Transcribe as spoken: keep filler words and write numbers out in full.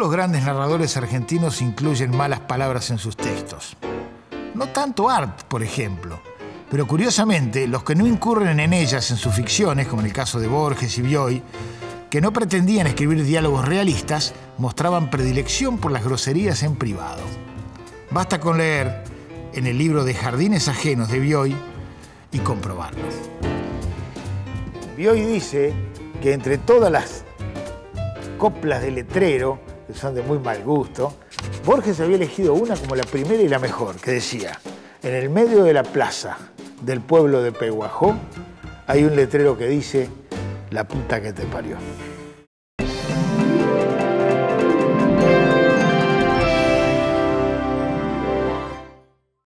los grandes narradores argentinos incluyen malas palabras en sus textos. No tanto Art, por ejemplo, pero curiosamente los que no incurren en ellas en sus ficciones, como en el caso de Borges y Bioy, que no pretendían escribir diálogos realistas, mostraban predilección por las groserías en privado. Basta con leer en el libro de Jardines Ajenos de Bioy y comprobarlo. Bioy dice que entre todas las coplas de letrero, que son de muy mal gusto, Borges había elegido una como la primera y la mejor, que decía: en el medio de la plaza del pueblo de Pehuajó hay un letrero que dice: la puta que te parió.